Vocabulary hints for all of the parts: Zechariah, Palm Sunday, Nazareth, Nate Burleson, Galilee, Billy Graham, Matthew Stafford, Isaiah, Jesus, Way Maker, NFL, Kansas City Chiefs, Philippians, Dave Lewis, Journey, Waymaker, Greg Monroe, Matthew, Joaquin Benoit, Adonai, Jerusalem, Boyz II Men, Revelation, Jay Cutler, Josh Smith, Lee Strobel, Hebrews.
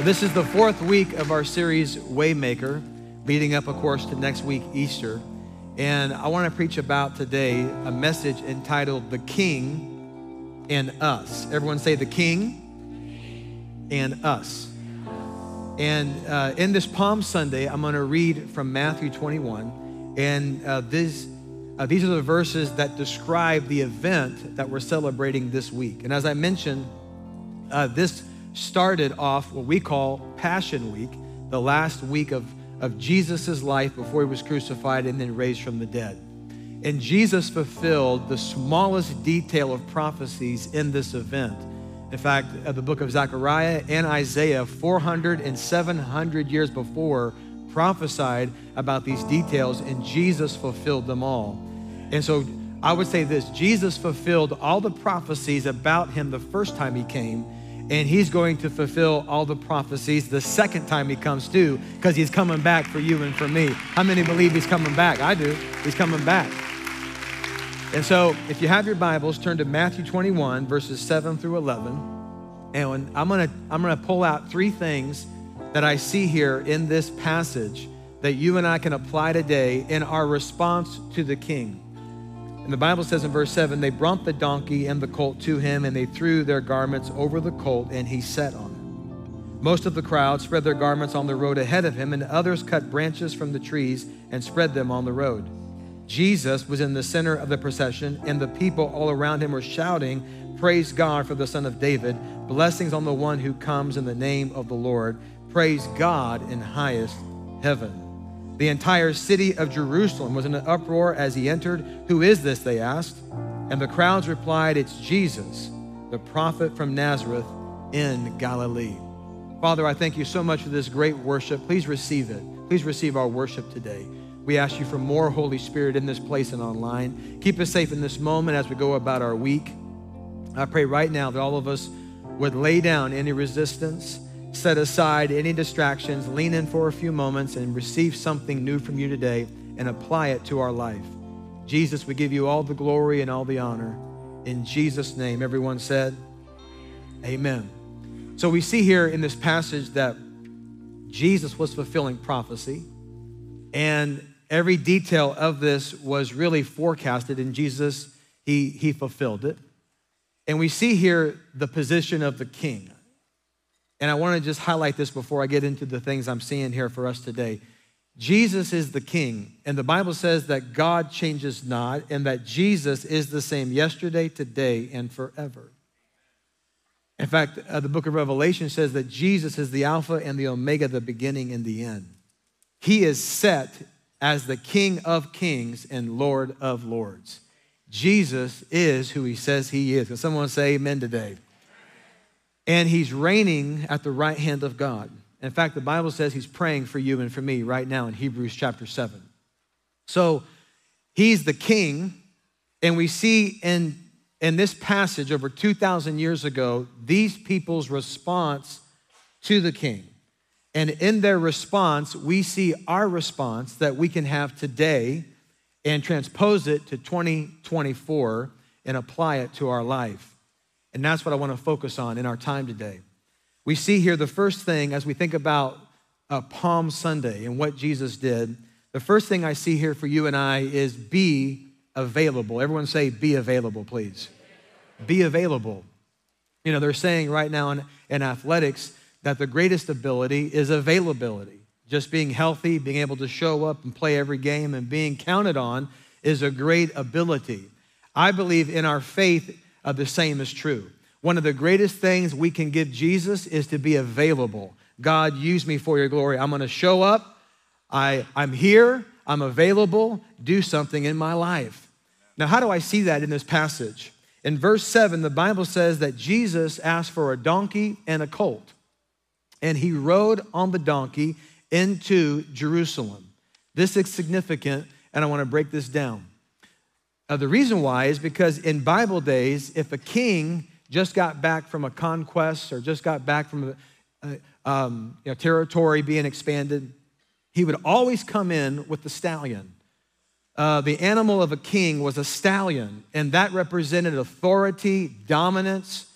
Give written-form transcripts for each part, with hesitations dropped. This is the fourth week of our series, Waymaker, leading up, of course, to next week, Easter. And I want to preach about today a message entitled, The King and Us. Everyone say, The King and Us. And in this Palm Sunday, I'm going to read from Matthew 21. And these are the verses that describe the event that we're celebrating this week. And as I mentioned, this started off what we call Passion Week, the last week of Jesus's life before he was crucified and then raised from the dead. And Jesus fulfilled the smallest detail of prophecies in this event. In fact, the book of Zechariah and Isaiah, 400 and 700 years before, prophesied about these details, and Jesus fulfilled them all. And so I would say this, Jesus fulfilled all the prophecies about him the first time he came, and he's going to fulfill all the prophecies the second time he comes too, because he's coming back for you and for me. How many believe he's coming back? I do. He's coming back. And so if you have your Bibles, turn to Matthew 21, verses 7 through 11. And I'm gonna pull out three things that I see here in this passage that you and I can apply today in our response to the King. And the Bible says in verse 7, they brought the donkey and the colt to him, and they threw their garments over the colt, and he sat on it. Most of the crowd spread their garments on the road ahead of him, and others cut branches from the trees and spread them on the road. Jesus was in the center of the procession, and the people all around him were shouting, "Praise God for the Son of David. Blessings on the one who comes in the name of the Lord. Praise God in highest heaven." The entire city of Jerusalem was in an uproar as he entered. "Who is this?" they asked. And the crowds replied, "It's Jesus, the prophet from Nazareth in Galilee." Father, I thank you so much for this great worship. Please receive it. Please receive our worship today. We ask you for more Holy Spirit in this place and online. Keep us safe in this moment as we go about our week. I pray right now that all of us would lay down any resistance, set aside any distractions, lean in for a few moments, and receive something new from you today and apply it to our life. Jesus, we give you all the glory and all the honor. In Jesus' name, everyone said, amen. So we see here in this passage that Jesus was fulfilling prophecy, and every detail of this was really forecasted, and Jesus, he fulfilled it. And we see here the position of the king. And I want to just highlight this before I get into the things I'm seeing here for us today. Jesus is the king, and the Bible says that God changes not, and that Jesus is the same yesterday, today, and forever. In fact, the book of Revelation says that Jesus is the Alpha and the Omega, the beginning and the end. He is set as the King of Kings and Lord of Lords. Jesus is who he says he is. Can someone say amen today? And he's reigning at the right hand of God. In fact, the Bible says he's praying for you and for me right now in Hebrews chapter 7. So he's the king, and we see in this passage over 2,000 years ago, these people's response to the king. And in their response, we see our response that we can have today and transpose it to 2024 and apply it to our life. And that's what I want to focus on in our time today. We see here the first thing as we think about Palm Sunday and what Jesus did. The first thing I see here for you and I is be available. Everyone say, be available, please. Be available. You know, they're saying right now in athletics that the greatest ability is availability. Just being healthy, being able to show up and play every game and being counted on is a great ability. I believe in our faith the same is true. One of the greatest things we can give Jesus is to be available. God, use me for your glory. I'm going to show up. I'm here. I'm available. Do something in my life. Now, how do I see that in this passage? In verse 7, the Bible says that Jesus asked for a donkey and a colt, and he rode on the donkey into Jerusalem. This is significant, and I want to break this down. The reason why is because in Bible days, if a king just got back from a conquest or just got back from territory being expanded, he would always come in with the stallion. The animal of a king was a stallion, and that represented authority, dominance,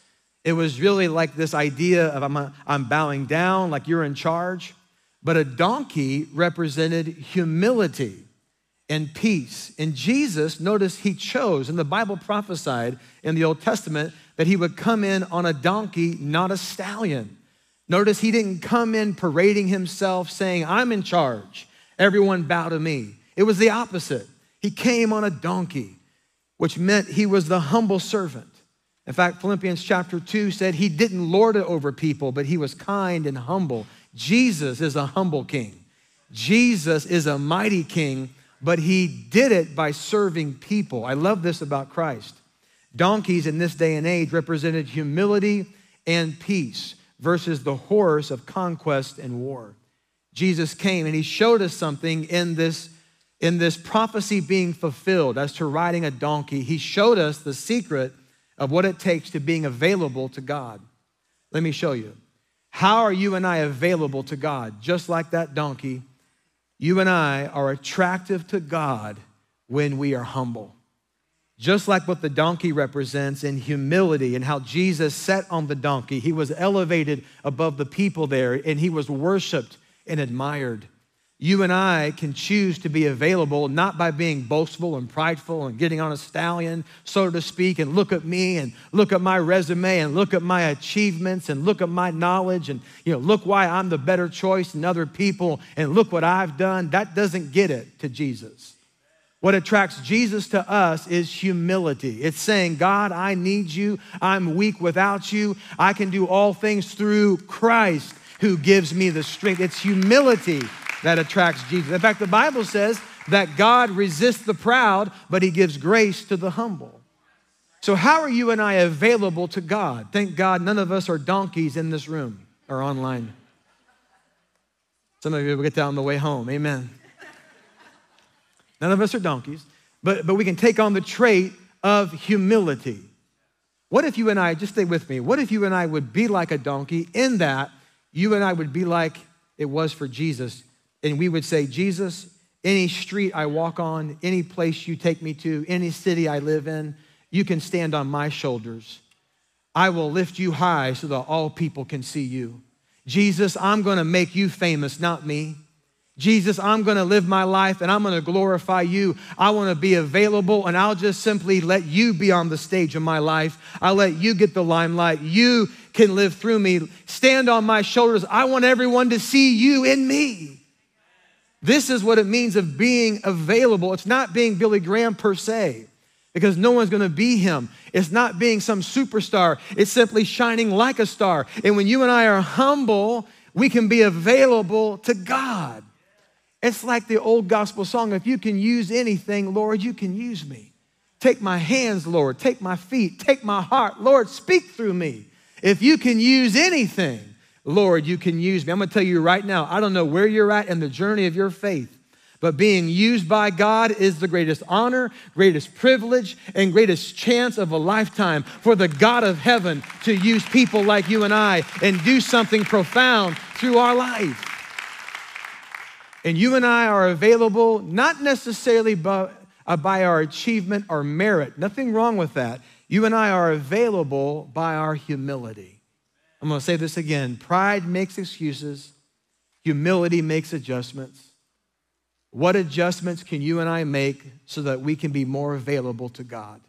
It was really like this idea of I'm bowing down, like you're in charge. But a donkey represented humility and peace. And Jesus, notice he chose, and the Bible prophesied in the Old Testament that he would come in on a donkey, not a stallion. Notice he didn't come in parading himself saying, I'm in charge, everyone bow to me. It was the opposite. He came on a donkey, which meant he was the humble servant. In fact, Philippians chapter 2 said he didn't lord it over people, but he was kind and humble. Jesus is a humble king. Jesus is a mighty king, but he did it by serving people. I love this about Christ. Donkeys in this day and age represented humility and peace versus the horse of conquest and war. Jesus came and he showed us something in this prophecy being fulfilled as to riding a donkey. He showed us the secret of what it takes to being available to God. Let me show you. How are you and I available to God? Just like that donkey, you and I are attractive to God when we are humble. Just like what the donkey represents in humility and how Jesus sat on the donkey, he was elevated above the people there and he was worshiped and admired. You and I can choose to be available not by being boastful and prideful and getting on a stallion, so to speak, and look at me and look at my resume and look at my achievements and look at my knowledge and look why I'm the better choice than other people and look what I've done. That doesn't get it to Jesus. What attracts Jesus to us is humility. It's saying, God, I need you. I'm weak without you. I can do all things through Christ who gives me the strength. It's humility that attracts Jesus. In fact, the Bible says that God resists the proud, but he gives grace to the humble. So how are you and I available to God? Thank God none of us are donkeys in this room or online. Some of you will get that on the way home, amen. None of us are donkeys, but we can take on the trait of humility. What if you and I, just stay with me, what if you and I would be like a donkey in that you and I would be like it was for Jesus? And we would say, Jesus, any street I walk on, any place you take me to, any city I live in, you can stand on my shoulders. I will lift you high so that all people can see you. Jesus, I'm gonna make you famous, not me. Jesus, I'm gonna live my life and I'm gonna glorify you. I wanna be available and I'll just simply let you be on the stage of my life. I'll let you get the limelight. You can live through me. Stand on my shoulders. I want everyone to see you in me. This is what it means of being available. It's not being Billy Graham per se, because no one's gonna be him. It's not being some superstar. It's simply shining like a star. And when you and I are humble, we can be available to God. It's like the old gospel song, if you can use anything, Lord, you can use me. Take my hands, Lord, take my feet, take my heart. Lord, speak through me. If you can use anything, Lord, you can use me. I'm gonna tell you right now, I don't know where you're at in the journey of your faith, but being used by God is the greatest honor, greatest privilege, and greatest chance of a lifetime for the God of heaven to use people like you and I and do something profound through our life. And you and I are available, not necessarily by our achievement or merit. Nothing wrong with that. You and I are available by our humility. I'm gonna say this again. Pride makes excuses. Humility makes adjustments. What adjustments can you and I make so that we can be more available to God?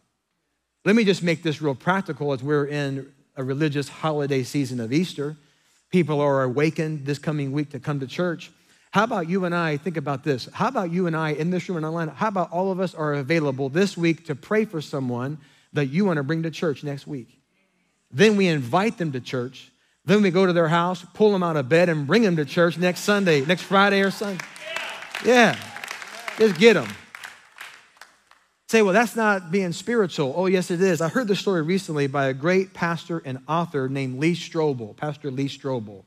Let me just make this real practical as we're in a religious holiday season of Easter. People are awakened this coming week to come to church. How about you and I, think about this. How about you and I in this room and online, how about all of us are available this week to pray for someone that you wanna bring to church next week? Then we invite them to church. Then we go to their house, pull them out of bed and bring them to church next Sunday, next Friday or Sunday. Yeah, just get them. Say, well, that's not being spiritual. Oh, yes, it is. I heard this story recently by a great pastor and author named Lee Strobel, Pastor Lee Strobel.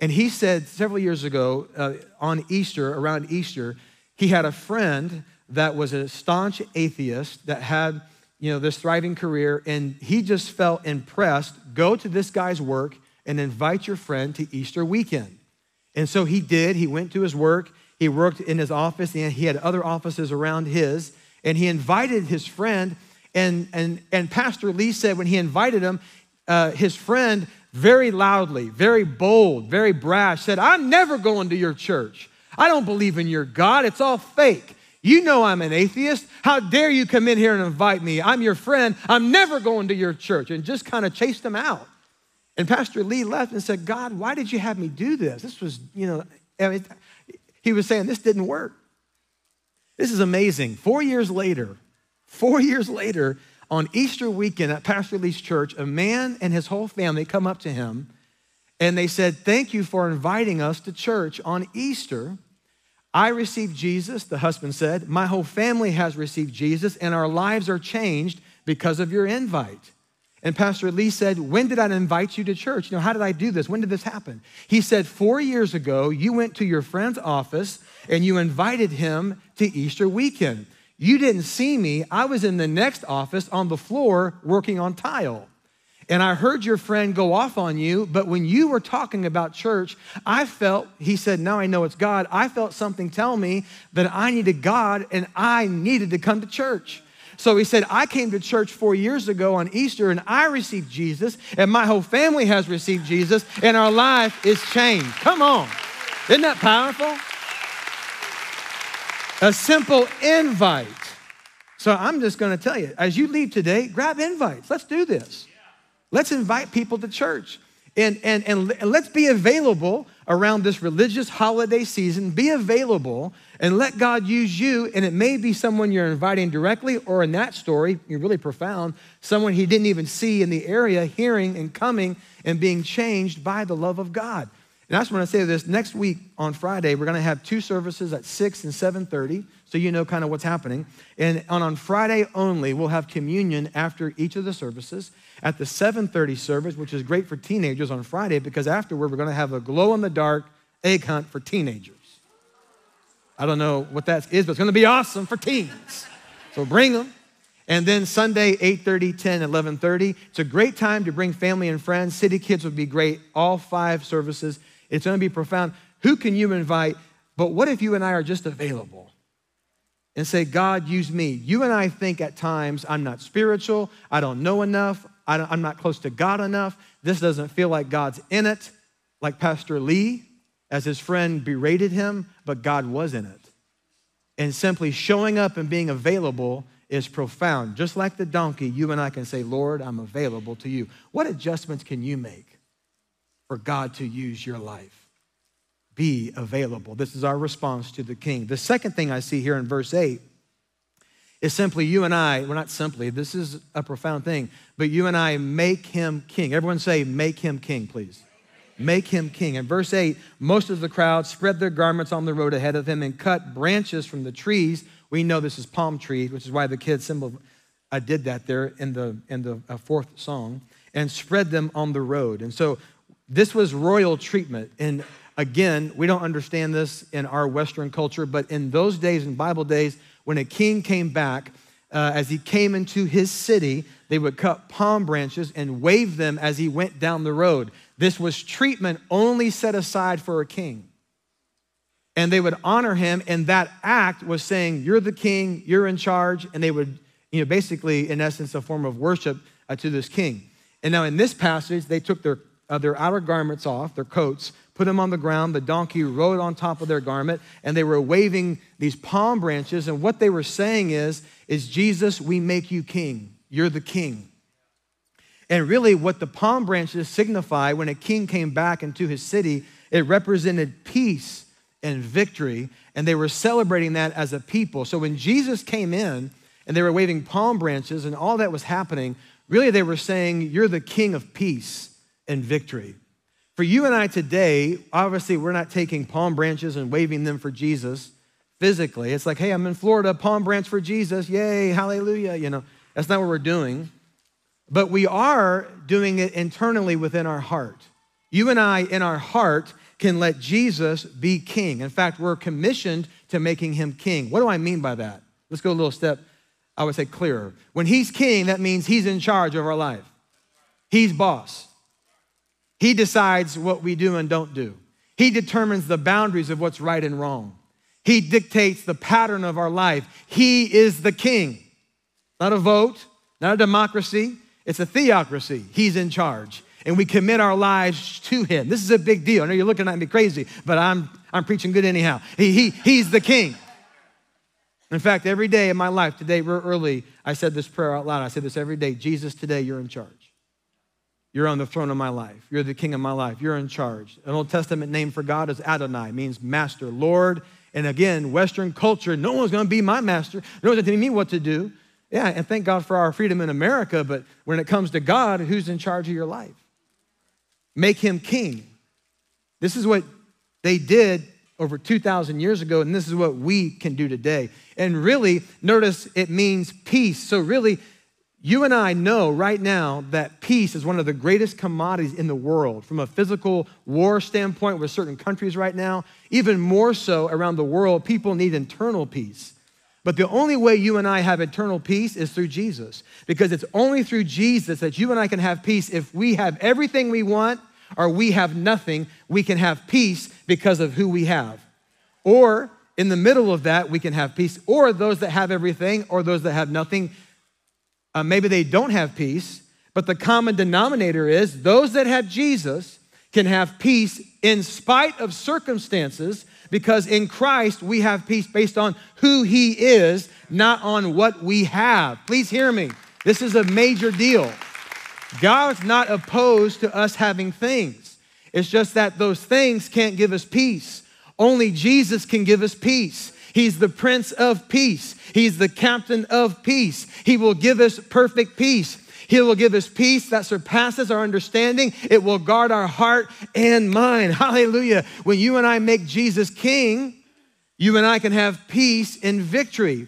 And he said several years ago on Easter, around Easter, he had a friend that was a staunch atheist that had this thriving career, and he just felt impressed, go to this guy's work and invite your friend to Easter weekend. And so he did, he went to his work, he worked in his office, and he had other offices around his, and he invited his friend, and Pastor Lee said when he invited him, his friend very loudly, very bold, very brash, said, I'm never going to your church. I don't believe in your God. It's all fake. You know I'm an atheist. How dare you come in here and invite me? I'm your friend. I'm never going to your church. And just kind of chased him out. And Pastor Lee left and said, God, why did you have me do this? This was, you know, I mean, he was saying this didn't work. This is amazing. 4 years later, on Easter weekend at Pastor Lee's church, a man and his whole family come up to him and they said, thank you for inviting us to church on Easter. I received Jesus, the husband said. My whole family has received Jesus and our lives are changed because of your invite. And Pastor Lee said, when did I invite you to church? You know, how did I do this? When did this happen? He said, 4 years ago, you went to your friend's office and you invited him to Easter weekend. You didn't see me. I was in the next office on the floor working on tile. And I heard your friend go off on you, but when you were talking about church, I felt, he said, now I know it's God. I felt something tell me that I needed God and I needed to come to church. So he said, I came to church 4 years ago on Easter and I received Jesus and my whole family has received Jesus and our life is changed. Come on. Isn't that powerful? A simple invite. So I'm just going to tell you, as you leave today, grab invites. Let's do this. Let's invite people to church and let's be available around this religious holiday season. Be available and let God use you. And it may be someone you're inviting directly, or in that story, you're really profound, someone he didn't even see in the area, hearing and coming and being changed by the love of God. And I just want to say this, next week on Friday, we're going to have 2 services at 6 and 7:30, so you know kind of what's happening. And on Friday only, we'll have communion after each of the services. At the 7:30 service, which is great for teenagers on Friday, because afterward, we're going to have a glow-in-the-dark egg hunt for teenagers. I don't know what that is, but it's going to be awesome for teens. So bring them. And then Sunday, 8:30, 10, 11:30. It's a great time to bring family and friends. City Kids would be great, all 5 services. It's going to be profound. Who can you invite? But what if you and I are just available and say, God, use me? You and I think at times, I'm not spiritual. I don't know enough. I'm not close to God enough. This doesn't feel like God's in it, like Pastor Lee, as his friend berated him, but God was in it. And simply showing up and being available is profound. Just like the donkey, you and I can say, Lord, I'm available to you. What adjustments can you make for God to use your life? Be available. This is our response to the King. The second thing I see here in verse 8 is simply you and I, well, not simply, this is a profound thing, but you and I make him king. Everyone say, make him king, please. Make him king. In verse 8, most of the crowd spread their garments on the road ahead of him and cut branches from the trees. We know this is palm trees, which is why the kid symbol, I did that there in the 4th song, and spread them on the road. And so this was royal treatment. And again, we don't understand this in our Western culture, but in those days, in Bible days, when a king came back, as he came into his city, they would cut palm branches and wave them as he went down the road. This was treatment only set aside for a king. And they would honor him, and that act was saying, you're the king, you're in charge, and they would, you know, basically, in essence, a form of worship to this king. And now in this passage, they took their outer garments off, their coats, put them on the ground. The donkey rode on top of their garment, and they were waving these palm branches. And what they were saying is Jesus, we make you king. You're the king. And really what the palm branches signify when a king came back into his city, it represented peace and victory. And they were celebrating that as a people. So when Jesus came in and they were waving palm branches and all that was happening, really they were saying, you're the king of peace and victory. For you and I today, obviously we're not taking palm branches and waving them for Jesus physically. It's like, hey, I'm in Florida, palm branch for Jesus. Yay, hallelujah. You know, that's not what we're doing. But we are doing it internally within our heart. You and I in our heart can let Jesus be king. In fact, we're commissioned to making him king. What do I mean by that? Let's go a little step, I would say clearer. When he's king, that means he's in charge of our life. He's boss. He decides what we do and don't do. He determines the boundaries of what's right and wrong. He dictates the pattern of our life. He is the king. Not a vote, not a democracy. It's a theocracy. He's in charge. And we commit our lives to him. This is a big deal. I know you're looking at me crazy, but I'm preaching good anyhow. He's the king. In fact, every day in my life, today real early, I said this prayer out loud. I said this every day. Jesus, today you're in charge. You're on the throne of my life. You're the king of my life. You're in charge. An Old Testament name for God is Adonai, means master, Lord. And again, Western culture, no one's going to be my master. No one's going to tell me what to do. Yeah, and thank God for our freedom in America, but when it comes to God, who's in charge of your life? Make him king. This is what they did over 2,000 years ago, and this is what we can do today. And really, notice it means peace. So really, you and I know right now that peace is one of the greatest commodities in the world. From a physical war standpoint with certain countries right now, even more so around the world, people need internal peace. But the only way you and I have eternal peace is through Jesus, because it's only through Jesus that you and I can have peace. If we have everything we want or we have nothing, we can have peace because of who we have. Or in the middle of that, we can have peace. Or those that have everything or those that have nothing, maybe they don't have peace, but the common denominator is those that have Jesus can have peace in spite of circumstances, because in Christ we have peace based on who he is, not on what we have. Please hear me. This is a major deal. God's not opposed to us having things. It's just that those things can't give us peace. Only Jesus can give us peace. He's the Prince of Peace. He's the Captain of Peace. He will give us perfect peace. He will give us peace that surpasses our understanding. It will guard our heart and mind. Hallelujah. When you and I make Jesus king, you and I can have peace and victory.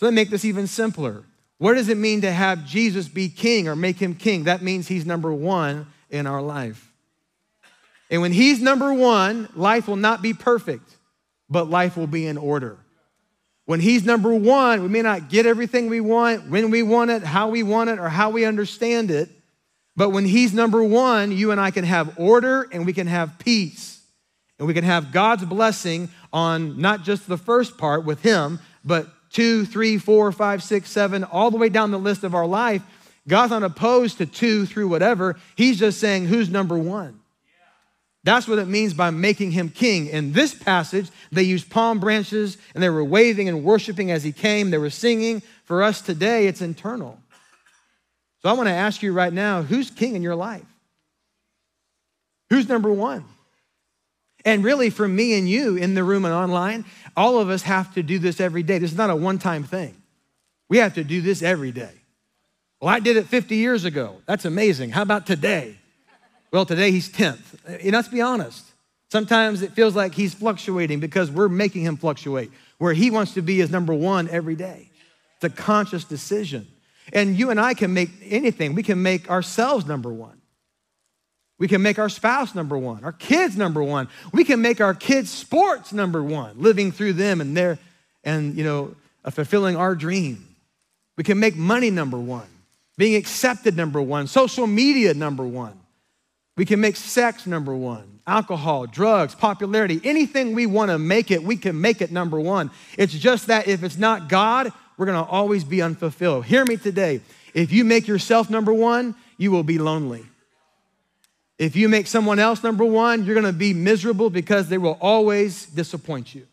So let me make this even simpler. What does it mean to have Jesus be king or make him king? That means he's number one in our life. And when he's number one, life will not be perfect, but life will be in order. When he's number one, we may not get everything we want, when we want it, how we want it, or how we understand it. But when he's number one, you and I can have order and we can have peace. And we can have God's blessing on not just the first part with him, but 2, 3, 4, 5, 6, 7, all the way down the list of our life. God's not opposed to 2 through whatever. He's just saying who's number one. That's what it means by making him king. In this passage, they used palm branches and they were waving and worshiping as he came. They were singing. For us today, it's internal. So I want to ask you right now, who's king in your life? Who's number one? And really, for me and you in the room and online, all of us have to do this every day. This is not a one-time thing. We have to do this every day. Well, I did it 50 years ago. That's amazing. How about today? Well, today he's 10th. And let's be honest. Sometimes it feels like he's fluctuating because we're making him fluctuate. Where he wants to be is number one every day. It's a conscious decision. And you and I can make anything. We can make ourselves number one. We can make our spouse number one, our kids number one. We can make our kids' sports number one, living through them and fulfilling our dream. We can make money number one, being accepted number one, social media number one. We can make sex number one, alcohol, drugs, popularity, anything we want to make it, we can make it number one. It's just that if it's not God, we're going to always be unfulfilled. Hear me today. If you make yourself number one, you will be lonely. If you make someone else number one, you're going to be miserable because they will always disappoint you.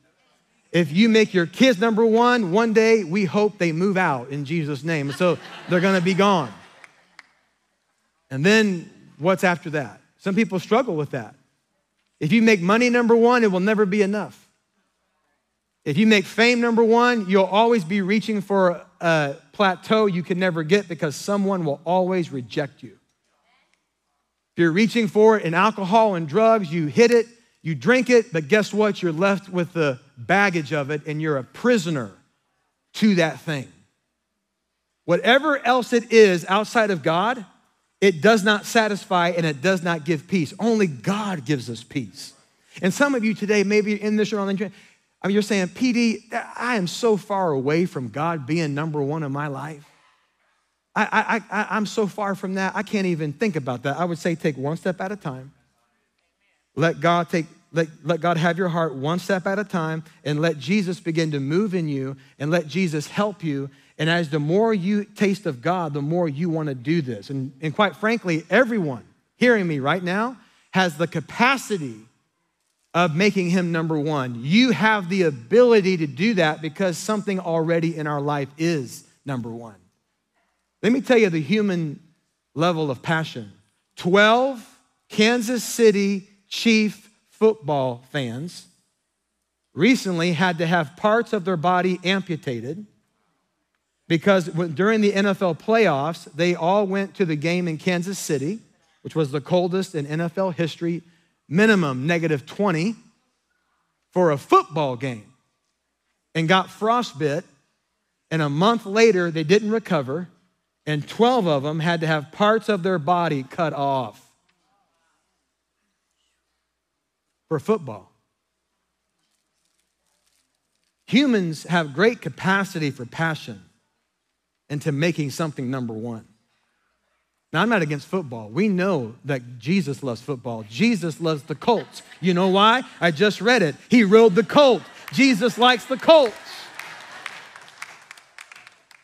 If you make your kids number one, one day we hope they move out in Jesus' name. So they're going to be gone. And then what's after that? Some people struggle with that. If you make money number one, it will never be enough. If you make fame number one, you'll always be reaching for a plateau you can never get because someone will always reject you. If you're reaching for it in alcohol and drugs, you hit it, you drink it, but guess what? You're left with the baggage of it and you're a prisoner to that thing. Whatever else it is outside of God, it does not satisfy and it does not give peace. Only God gives us peace. And some of you today, maybe in this room, you're saying, PD, I am so far away from God being number one in my life. I'm so far from that, I can't even think about that. I would say take one step at a time. Let God have your heart one step at a time and let Jesus begin to move in you and let Jesus help you. And as the more you taste of God, the more you want to do this. And quite frankly, everyone hearing me right now has the capacity of making him number one. You have the ability to do that because something already in our life is number one. Let me tell you the human level of passion. 12 Kansas City Chiefs football fans recently had to have parts of their body amputated because during the NFL playoffs, they all went to the game in Kansas City, which was the coldest in NFL history, minimum -20 for a football game, and got frostbite. And a month later, they didn't recover, and 12 of them had to have parts of their body cut off for football. Humans have great capacity for passion and to making something number one. Now, I'm not against football. We know that Jesus loves football. Jesus loves the Colts. You know why? I just read it. He rode the colt. Jesus likes the Colts.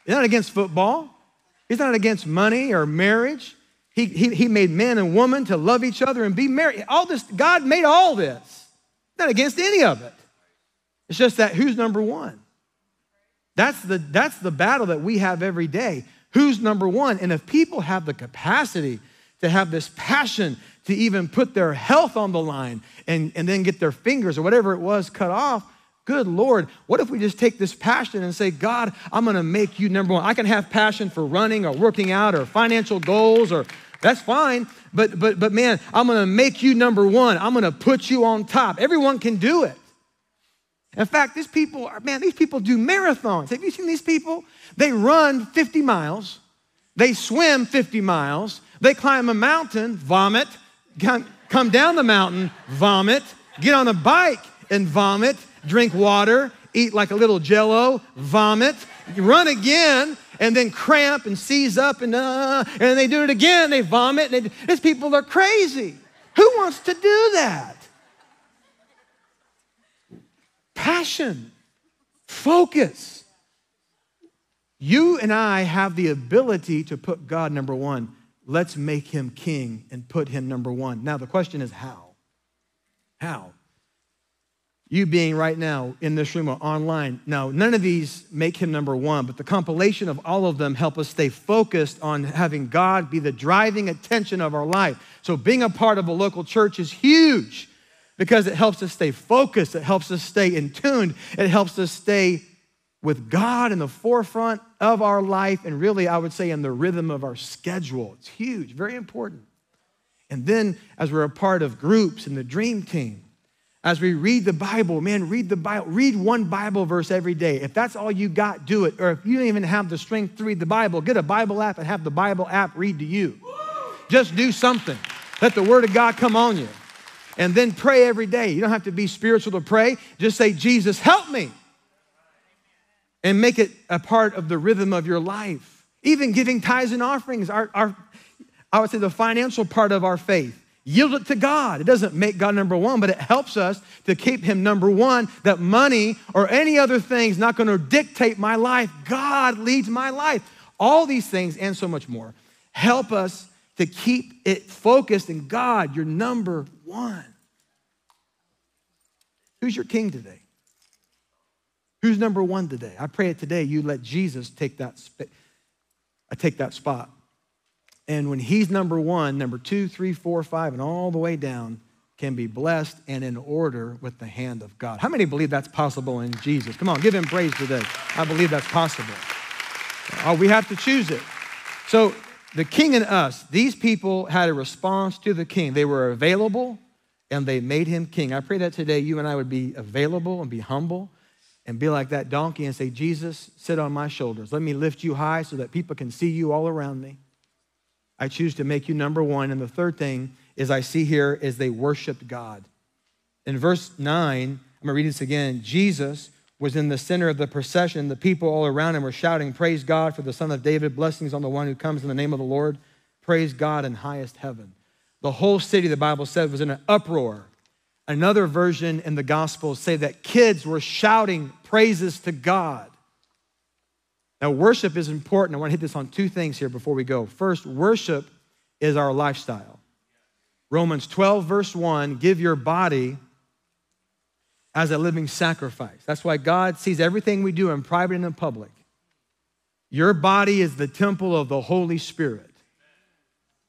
He's not against football. He's not against money or marriage. He made man and woman to love each other and be married. All this, God made all this. He's not against any of it. It's just that who's number one? That's the battle that we have every day. Who's number one? And if people have the capacity to have this passion to even put their health on the line and then get their fingers or whatever it was cut off, good Lord, what if we just take this passion and say, God, I'm gonna make you number one. I can have passion for running or working out or financial goals, or that's fine, but man, I'm gonna make you number one. I'm gonna put you on top. Everyone can do it. In fact, these people are, man, these people do marathons. Have you seen these people? They run 50 miles. They swim 50 miles. They climb a mountain, vomit, come down the mountain, vomit, get on a bike and vomit, drink water, eat like a little Jell-O, vomit, run again, and then cramp and seize up and they do it again. They vomit. These people are crazy. Who wants to do that? Passion, focus. You and I have the ability to put God number one. Let's make him king and put him number one. Now, the question is how? How? You being right now in this room or online. Now, none of these make him number one, but the compilation of all of them help us stay focused on having God be the driving attention of our life. So being a part of a local church is huge, because it helps us stay focused, it helps us stay in tune, it helps us stay with God in the forefront of our life, and really, I would say, in the rhythm of our schedule. It's huge, very important. And then as we're a part of groups and the dream team, as we read the Bible, man, read the Bible, read one Bible verse every day. If that's all you got, do it. Or if you don't even have the strength to read the Bible, get a Bible app and have the Bible app read to you. Just do something. Let the word of God come on you. And then pray every day. You don't have to be spiritual to pray. Just say, Jesus, help me. And make it a part of the rhythm of your life. Even giving tithes and offerings, I would say the financial part of our faith. Yield it to God. It doesn't make God number one, but it helps us to keep him number one, that money or any other thing is not gonna dictate my life. God leads my life. All these things and so much more help us to keep it focused in God, your number one. Who's your king today? Who's number one today? I pray it today you let Jesus take that spot. And when he's number one, number two, three, four, five, and all the way down can be blessed and in order with the hand of God. How many believe that's possible in Jesus? Come on, give him praise today. I believe that's possible. We have to choose it. So, the king in us, these people had a response to the king. They were available and they made him king. I pray that today you and I would be available and be humble and be like that donkey and say, Jesus, sit on my shoulders. Let me lift you high so that people can see you all around me. I choose to make you number one. And the third thing is I see here is they worshiped God. In verse 9, I'm gonna read this again. Jesus was in the center of the procession. The people all around him were shouting, praise God for the Son of David, blessings on the one who comes in the name of the Lord. Praise God in highest heaven. The whole city, the Bible says, was in an uproar. Another version in the Gospels say that kids were shouting praises to God. Now, worship is important. I want to hit this on two things here before we go. First, worship is our lifestyle. Romans 12, verse 1, give your body as a living sacrifice. That's why God sees everything we do in private and in public. Your body is the temple of the Holy Spirit.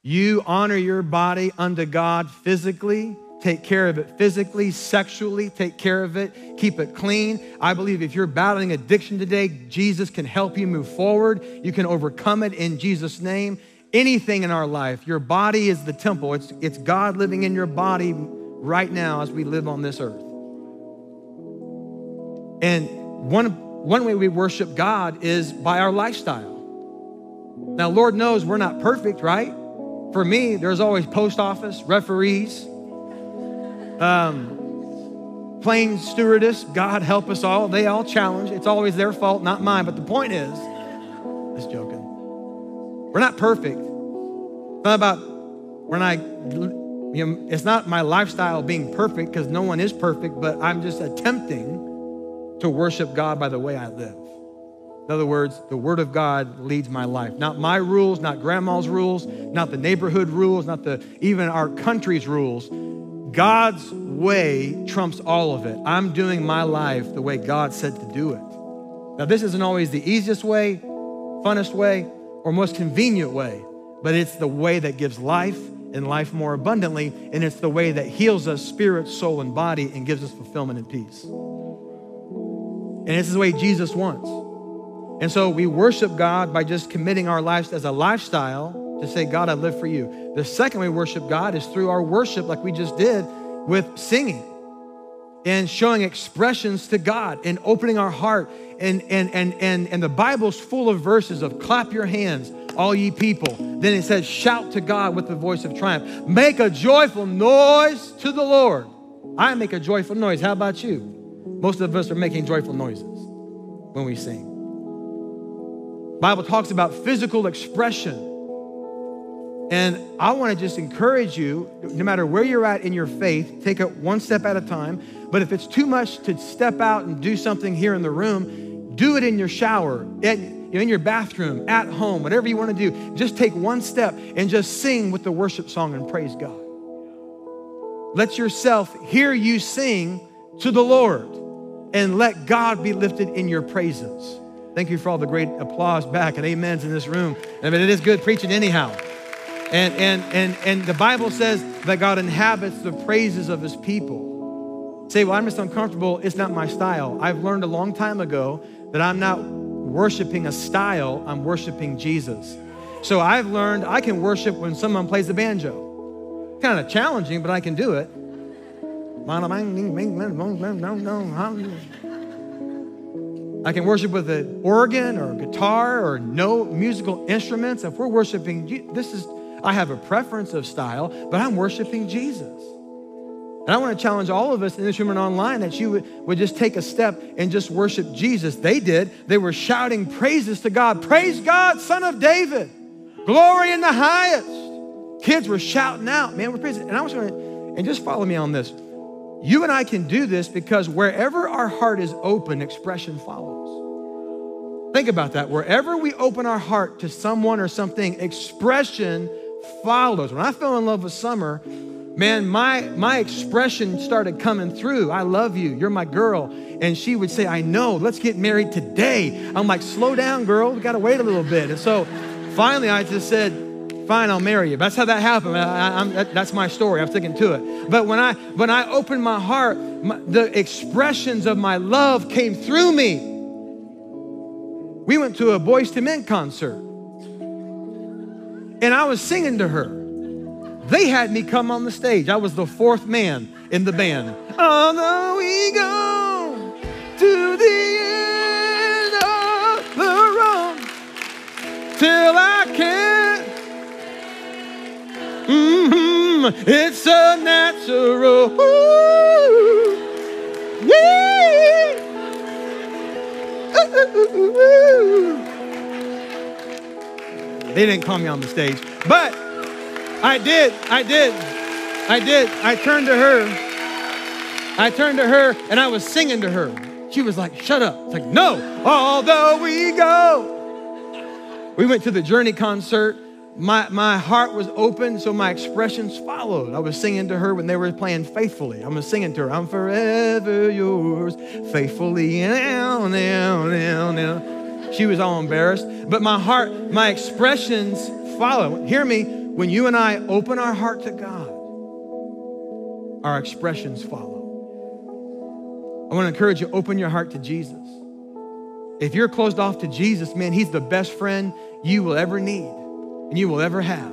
You honor your body unto God physically, take care of it physically, sexually, take care of it, keep it clean. I believe if you're battling addiction today, Jesus can help you move forward. You can overcome it in Jesus' name. Anything in our life, your body is the temple. It's God living in your body right now as we live on this earth. And one way we worship God is by our lifestyle. Now, Lord knows we're not perfect, right? For me, there's always post office, referees, plane stewardess, God help us all. They all challenge. It's always their fault, not mine. But the point is, just joking. We're not perfect. It's not about when it's not my lifestyle being perfect, because no one is perfect, but I'm just attempting to worship God by the way I live. In other words, the Word of God leads my life. Not my rules, not grandma's rules, not the neighborhood rules, not even our country's rules. God's way trumps all of it. I'm doing my life the way God said to do it. Now, this isn't always the easiest way, funnest way, or most convenient way, but it's the way that gives life and life more abundantly, and it's the way that heals us spirit, soul, and body and gives us fulfillment and peace. And this is the way Jesus wants. And so we worship God by just committing our lives as a lifestyle to say, God, I live for you. The second way we worship God is through our worship, like we just did, with singing and showing expressions to God and opening our heart. And the Bible's full of verses of clap your hands, all ye people. Then it says, shout to God with the voice of triumph. Make a joyful noise to the Lord. I make a joyful noise. How about you? Most of us are making joyful noises when we sing. The Bible talks about physical expression. And I want to just encourage you, no matter where you're at in your faith, take it one step at a time. But if it's too much to step out and do something here in the room, do it in your shower, in your bathroom, at home, whatever you want to do. Just take one step and just sing with the worship song and praise God. Let yourself hear you sing to the Lord and let God be lifted in your praises. Thank you for all the great applause back and amens in this room. I mean, it is good preaching anyhow. And the Bible says that God inhabits the praises of his people. Say, well, I'm just uncomfortable. It's not my style. I've learned a long time ago that I'm not worshiping a style. I'm worshiping Jesus. So I've learned I can worship when someone plays the banjo. Kind of challenging, but I can do it. I can worship with an organ or a guitar or no musical instruments. If we're worshiping, I have a preference of style, but I'm worshiping Jesus. And I want to challenge all of us in this room and online that you would just take a step and just worship Jesus. They did. They were shouting praises to God. Praise God, Son of David. Glory in the highest. Kids were shouting out, man, we're praising. And I was going to, and just follow me on this. You and I can do this because wherever our heart is open, expression follows. Think about that. Wherever we open our heart to someone or something, expression follows. When I fell in love with Summer, man, my expression started coming through. I love you. You're my girl. And she would say, I know. Let's get married today. I'm like, slow down, girl. We got to wait a little bit. And so finally I just said, fine, I'll marry you. That's how that happened. That's my story. I'm sticking to it. But when I opened my heart, the expressions of my love came through me. We went to a Boyz II Men concert, and I was singing to her. They had me come on the stage. I was the fourth man in the band. On we go to the end of the road till I can't. It's a natural. Ooh, yeah. They didn't call me on the stage, but I did. I turned to her and I was singing to her. She was like, shut up. It's like, no. Although we go We went to the Journey concert. My heart was open, so my expressions followed. I was singing to her when they were playing Faithfully. I'm singing to her, I'm forever yours, faithfully. Now. She was all embarrassed. But my heart, my expressions follow. Hear me, when you and I open our heart to God, our expressions follow. I want to encourage you, open your heart to Jesus. If you're closed off to Jesus, man, he's the best friend you will ever need and you will ever have.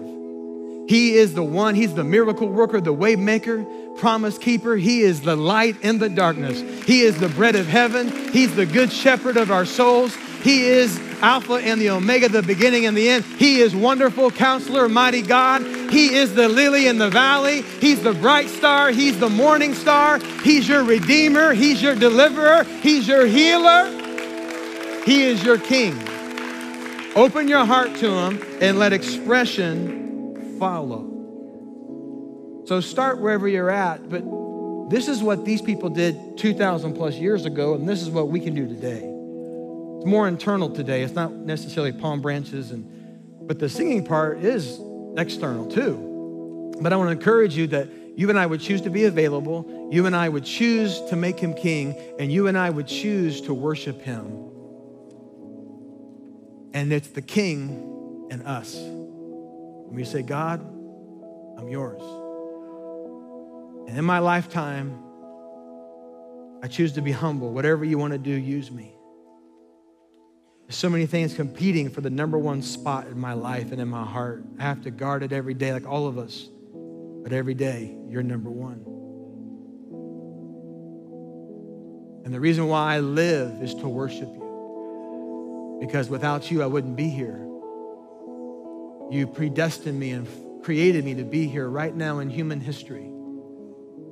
He is the one, he's the miracle worker, the way maker, promise keeper. He is the light in the darkness. He is the bread of heaven. He's the good shepherd of our souls. He is Alpha and the Omega, the beginning and the end. He is wonderful counselor, mighty God. He is the lily in the valley. He's the bright star. He's the morning star. He's your redeemer. He's your deliverer. He's your healer. He is your king. Open your heart to him and let expression follow. So start wherever you're at, but this is what these people did 2,000 plus years ago, and this is what we can do today. It's more internal today. It's not necessarily palm branches, but the singing part is external too. But I want to encourage you that you and I would choose to be available, you and I would choose to make him king, and you and I would choose to worship him. And it's the king and us. When we say, God, I'm yours. And in my lifetime, I choose to be humble. Whatever you want to do, use me. There's so many things competing for the number one spot in my life and in my heart. I have to guard it every day, like all of us. But every day, you're number one. And the reason why I live is to worship you. Because without you, I wouldn't be here. You predestined me and created me to be here right now in human history.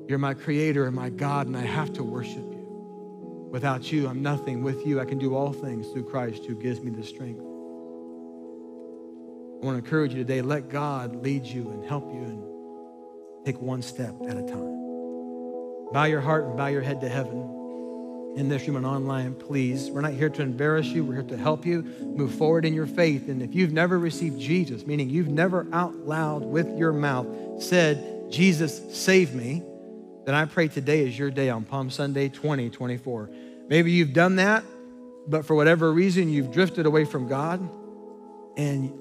You're my creator and my God, and I have to worship you. Without you, I'm nothing. With you, I can do all things through Christ who gives me the strength. I want to encourage you today, let God lead you and help you and take one step at a time. Bow your heart and bow your head to heaven. In this room and online, please. We're not here to embarrass you. We're here to help you move forward in your faith. And if you've never received Jesus, meaning you've never out loud with your mouth said, Jesus, save me, then I pray today is your day on Palm Sunday 2024. Maybe you've done that, but for whatever reason, you've drifted away from God and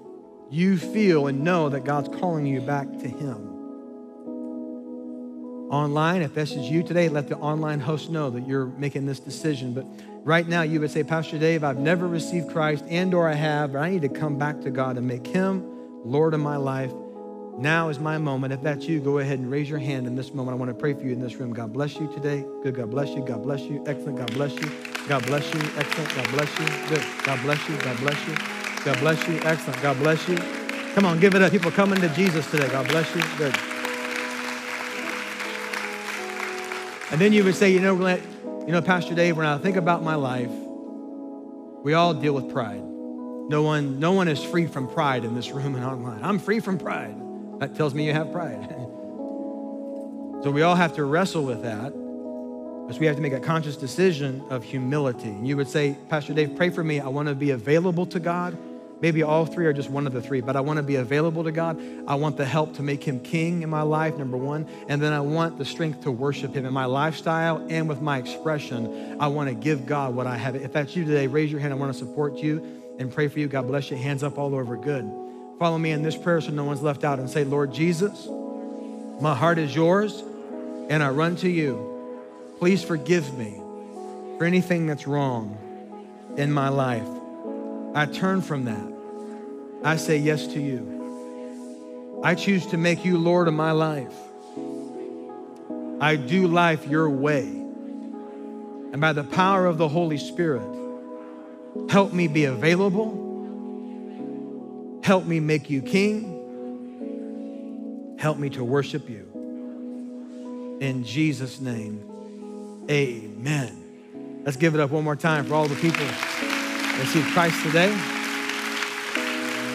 you feel and know that God's calling you back to him. Online, if this is you today, let the online host know that you're making this decision. But right now you would say, Pastor Dave, I've never received Christ and/or I have, but I need to come back to God and make him Lord of my life. Now is my moment. If that's you, go ahead and raise your hand in this moment. I want to pray for you in this room. God bless you today. Good, God bless you. God bless you. Excellent. God bless you. God bless you. Excellent. God bless you. Good. God bless you. God bless you. God bless you. Excellent. God bless you. Come on, give it up. People coming to Jesus today. God bless you. Good. And then you would say, you know, Pastor Dave, when I think about my life, we all deal with pride. No one is free from pride in this room and online. I'm free from pride. That tells me you have pride. So we all have to wrestle with that. Because we have to make a conscious decision of humility. And you would say, Pastor Dave, pray for me. I want to be available to God. Maybe all three or just one of the three, but I want to be available to God. I want the help to make him king in my life, number one, and then I want the strength to worship him in my lifestyle and with my expression. I want to give God what I have. If that's you today, raise your hand. I want to support you and pray for you. God bless you. Hands up all over. Good. Follow me in this prayer so no one's left out and say, Lord Jesus, my heart is yours and I run to you. Please forgive me for anything that's wrong in my life. I turn from that. I say yes to you. I choose to make you Lord of my life. I do life your way. And by the power of the Holy Spirit, help me be available. Help me make you king. Help me to worship you. In Jesus' name, amen. Let's give it up one more time for all the people that see Christ today.